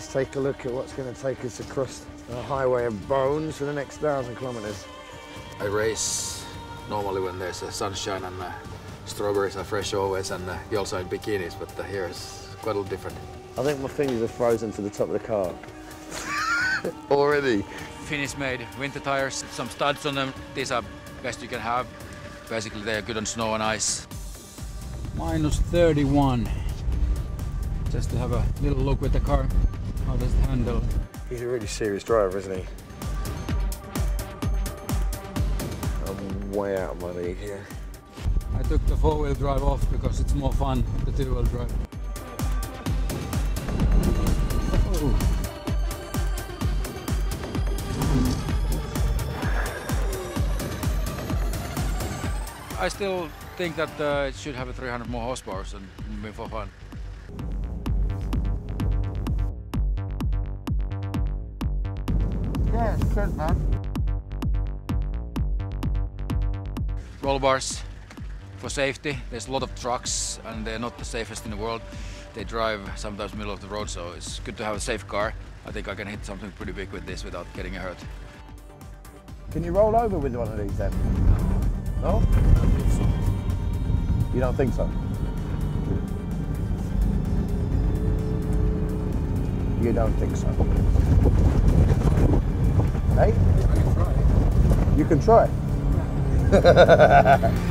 Let's take a look at what's going to take us across the highway of bones for the next 1,000 kilometers. I race normally when there's sunshine and strawberries are fresh always, and you're also in bikinis, but here is quite a little different. I think my fingers are frozen to the top of the car. Already. Finnish made winter tires, some studs on them. These are best you can have. Basically, they're good on snow and ice. Minus 31. Just to have a little look with the car. How does it handle? He's a really serious driver, isn't he? I'm way out of my league here. I took the four-wheel drive off because it's more fun than the two-wheel drive. Oh. I still think that it should have a 300 more horsepower and be for fun. Yeah, it's good, man. Roll bars for safety. There's a lot of trucks and they're not the safest in the world. They drive sometimes middle of the road, so it's good to have a safe car. I think I can hit something pretty big with this without getting hurt. Can you roll over with one of these then? No? I don't think so. You don't think so? You don't think so? Hey? I can try. You can try?